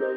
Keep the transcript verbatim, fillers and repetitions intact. Andre,